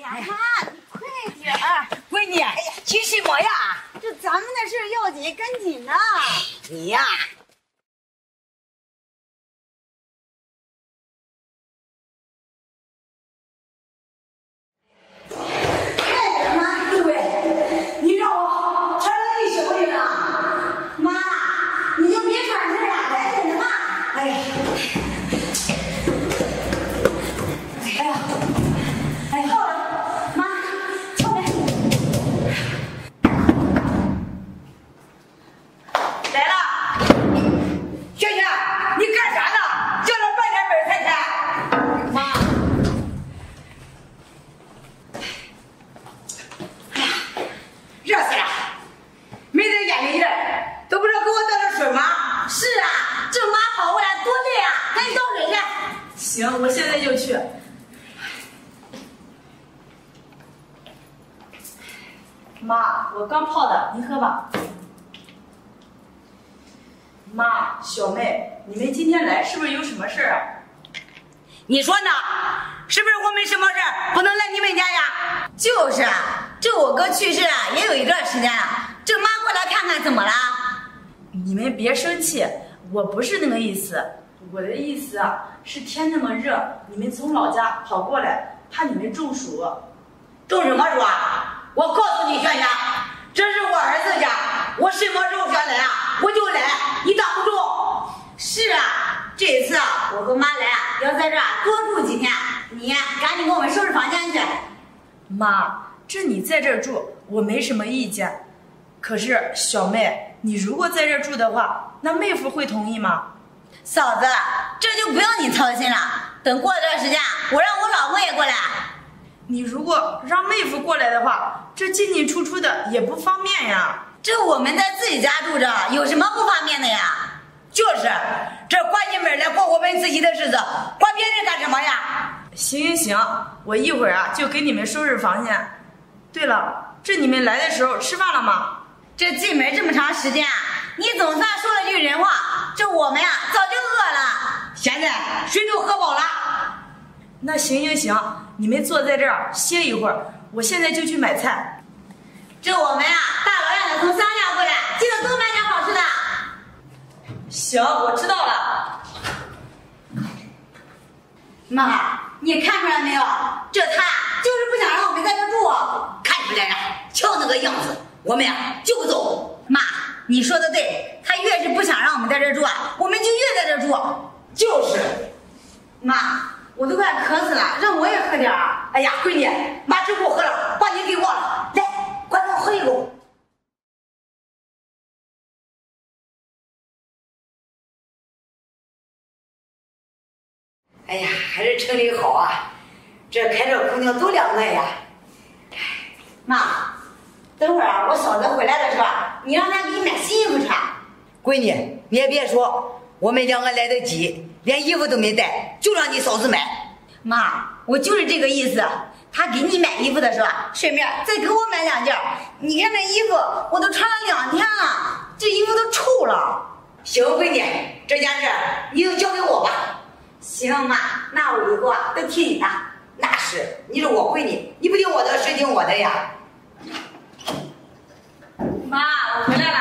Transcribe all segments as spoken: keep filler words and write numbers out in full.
呀，妈，快点儿！闺女，哎呀，急什么呀？这咱们的事要紧，赶紧的。你呀。 行，我现在就去。妈，我刚泡的，您喝吧。妈，小妹，你们今天来是不是有什么事儿啊？你说呢？是不是我没什么事儿，不能来你们家呀？就是啊，这我哥去世啊，也有一段时间了，这妈过来看看怎么了？你们别生气，我不是那个意思。 我的意思啊，是天那么热，你们从老家跑过来，怕你们中暑。中什么暑啊？我告诉你，萱萱，这是我儿子家，我什么时候想来啊，我就来，你挡不住。是啊，这一次啊，我和妈来啊，要在这儿多住几天。你赶紧给我们收拾房间去。妈，这你在这儿住，我没什么意见。可是小妹，你如果在这儿住的话，那妹夫会同意吗？ 嫂子，这就不用你操心了。等过一段时间，我让我老公也过来。你如果让妹夫过来的话，这进进出出的也不方便呀。这我们在自己家住着，有什么不方便的呀？就是，这关起门来过我们自己的日子，管别人干什么呀？行行行，我一会儿啊就给你们收拾房间。对了，这你们来的时候吃饭了吗？这进门这么长时间，你总算说了句人话。 这我们呀，早就饿了，现在水都喝饱了。那行行行，你们坐在这儿歇一会儿，我现在就去买菜。这我们呀，大老远的从乡下过来，记得多买点好吃的。行，我知道了。妈，你看出来没有？这他呀，就是不想让我们在这住啊。看出来了，瞧那个样子，我们呀就走。妈，你说的对。 他越是不想让我们在这住，我们就越在这住。就是，妈，我都快渴死了，让我也喝点儿。哎呀，闺女，妈真不喝了，把你给忘了。来，乖乖喝一口。哎呀，还是城里好啊，这开着空调多凉快呀。妈，等会儿啊，我嫂子回来的时候，你让她给你买新衣服穿。 闺女，你也别说，我们两个来得急，连衣服都没带，就让你嫂子买。妈，我就是这个意思。她给你买衣服的时候，顺便再给我买两件。你看这衣服，我都穿了两天了，这衣服都臭了。行，闺女，这件事你就交给我吧。行，妈，那我以后啊都听你的。那是，你是我闺女，你不听我的，谁听我的呀？妈，我回来了。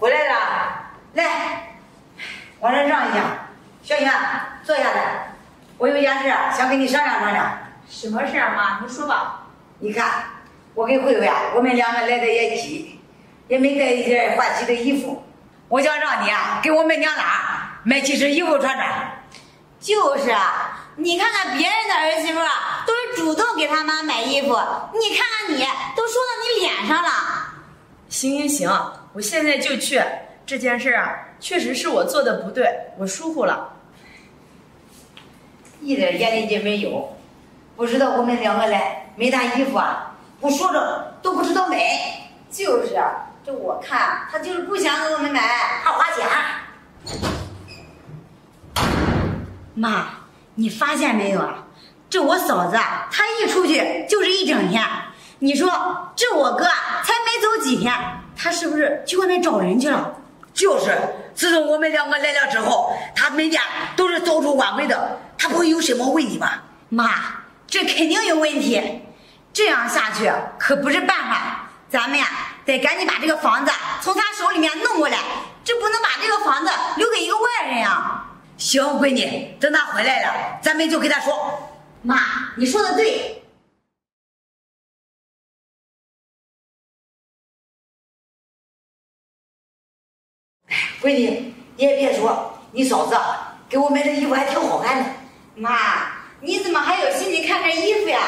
回来了，来，往这让一下。萱萱，坐下来，我有件事想跟你商量商量。什么事啊，妈？你说吧。你看，我跟慧慧啊，我们两个来的也急，也没带一件换季的衣服。我想让你啊，给我们娘俩买几身衣服穿穿。就是啊，你看看别人的儿媳妇啊，都是主动给他妈买衣服，你看看你，都说到你脸上了。行行行。 我现在就去。这件事啊，确实是我做的不对，我疏忽了，一点眼力见没有。不知道我们两个来没他衣服啊，不说着都不知道买。就是啊，这我看他就是不想给我们买，怕花钱。妈，你发现没有啊？这我嫂子啊，她一出去就是一整天。你说这我哥啊，才没走几天。 他是不是去外面找人去了？就是，自从我们两个来了之后，他每天都是早出晚归的。他不会有什么问题吧？妈，这肯定有问题。这样下去可不是办法，咱们呀得赶紧把这个房子从他手里面弄过来，这不能把这个房子留给一个外人呀。行，闺女，等他回来了，咱们就跟他说。妈，你说的对。 闺女，你也别说，你嫂子给我买的衣服还挺好看的。妈，你怎么还有心情看看衣服呀？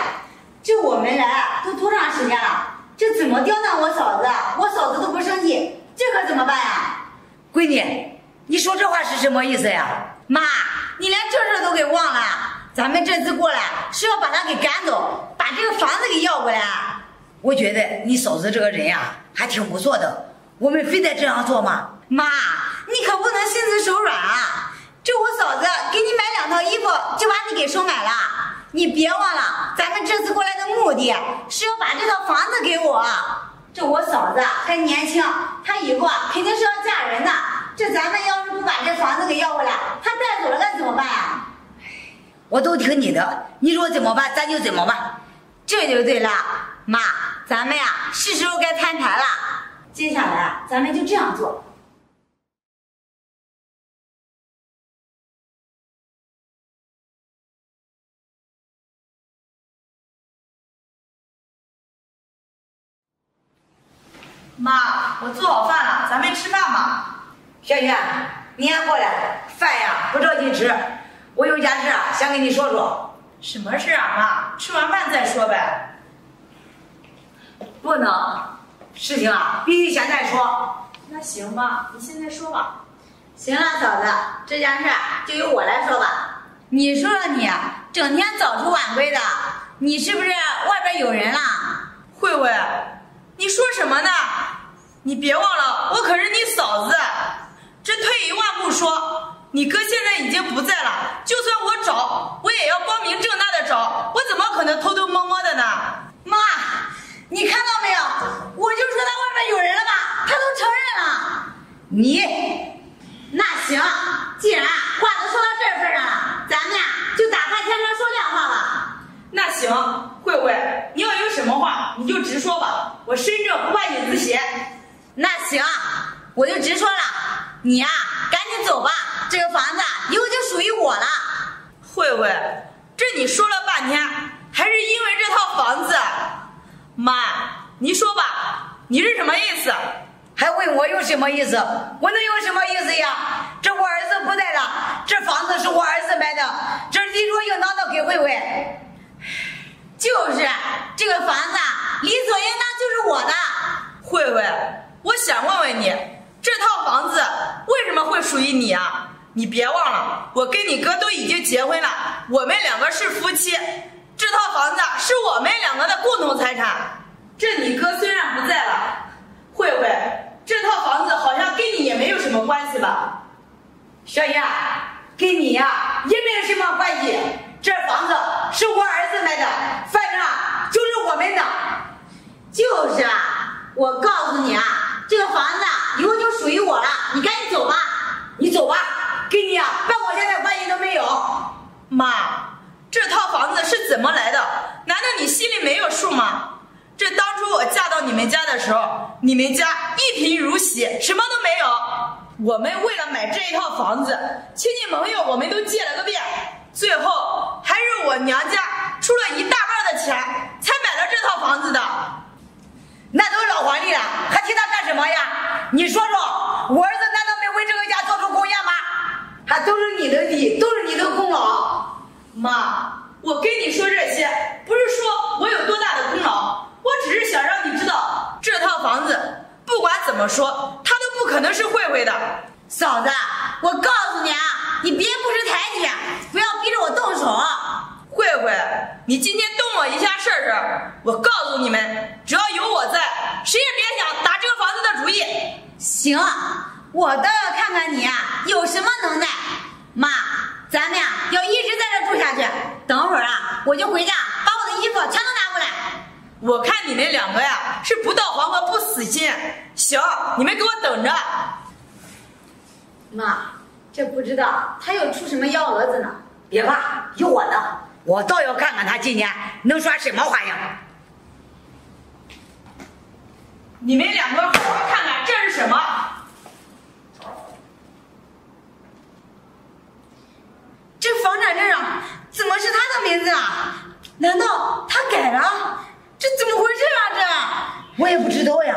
这我们来都多长时间了，这怎么刁难我嫂子？我嫂子都不生气，这可怎么办呀？闺女，你说这话是什么意思呀？妈，你连这事都给忘了？咱们这次过来是要把他给赶走，把这个房子给要过来。我觉得你嫂子这个人呀，还挺不错的。我们非得这样做吗？ 妈，你可不能心慈手软啊！这我嫂子给你买两套衣服，就把你给收买了。你别忘了，咱们这次过来的目的是要把这套房子给我。这我嫂子还年轻，她以后肯定是要嫁人的。这咱们要是不把这房子给要过来，她带走了该怎么办啊？我都听你的，你说怎么办，咱就怎么办。这就对了，妈，咱们呀是时候该摊牌了。接下来咱们就这样做。 妈，我做好饭了，咱们吃饭吧。萱萱，你先过来，饭呀不着急吃，我有件事啊想跟你说说。什么事啊，妈？吃完饭再说呗。不能，事情啊必须现在说。那行吧，你现在说吧。行了，嫂子，这件事就由我来说吧。你说说你，整天早出晚归的，你是不是外边有人了？慧慧。 你说什么呢？你别忘了，我可是你嫂子。这退一万步说，你哥现在已经不在了，就算我找，我也要光明正大的找，我怎么可能偷偷摸摸的呢？妈，你看到没有？我就说他外面有人了吧，他都承认了。你，那行，既然话都说到这份上了，咱们呀就打开天窗说亮话吧。那行，慧慧，你要有什么话你就直说吧。 我身正不怕影子斜，那行，我就直说了，你呀、啊，赶紧走吧，这个房子以后就属于我了。慧慧，这你说了半天，还是因为这套房子。妈，你说吧，你是什么意思？还问我有什么意思？我能有什么意思呀？这我儿子不在了，这房子是我儿子买的，这是理所应当的给慧慧。 就是这个房子理所应当就是我的。慧慧，我想问问你，这套房子为什么会属于你啊？你别忘了，我跟你哥都已经结婚了，我们两个是夫妻，这套房子是我们两个的共同财产。这你哥虽然不在了，慧慧，这套房子好像跟你也没有什么关系吧？小燕，跟你呀、啊、也没有什么关系。 这房子是我儿子买的，反正啊就是我们的。就是啊，我告诉你啊，这个房子以后就属于我了，你赶紧走吧，你走吧，跟你啊半毛钱的关系都没有。妈，这套房子是怎么来的？难道你心里没有数吗？这当初我嫁到你们家的时候，你们家一贫如洗，什么都没有。我们为了买这一套房子，亲戚朋友我们都借了个遍。 最后还是我娘家出了一大半的钱才买了这套房子的，那都老黄历了，还提他干什么呀？你说说，我儿子难道没为这个家做出贡献吗？还都是你的理，都是你的功劳。妈，我跟你说这些，不是说我有多大的功劳，我只是想让你知道，这套房子不管怎么说，它都不可能是慧慧的。嫂子，我告诉你啊。 你别不识抬举，不要逼着我动手。慧慧，你今天动我一下试试。我告诉你们，只要有我在，谁也别想打这个房子的主意。行，我倒要看看你啊有什么能耐。妈，咱们呀要一直在这住下去。等会儿啊，我就回家把我的衣服全都拿过来。我看你们两个呀是不到黄河不死心。行，你们给我等着。妈。 这不知道他又出什么幺蛾子呢？别怕，有我呢。我倒要看看他今年能耍什么花样。你们两个好好看看这是什么？这房产证啊，怎么是他的名字啊？难道他改了？这怎么回事啊？这我也不知道呀。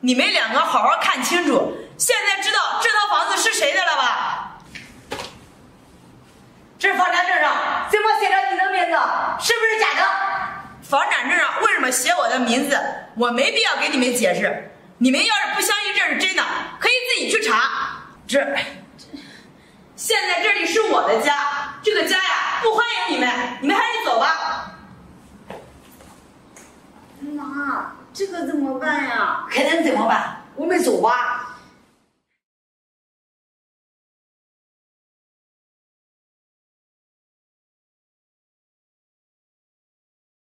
你们两个好好看清楚，现在知道这套房子是谁的了吧？ 这房产证上怎么写着你的名字？是不是假的？房产证上为什么写我的名字？我没必要给你们解释。你们要是不相信这是真的，可以自己去查。这，这现在这里是我的家，这个家呀不欢迎你们，你们还是走吧。妈，这可怎么办呀？还能怎么办？我们走吧。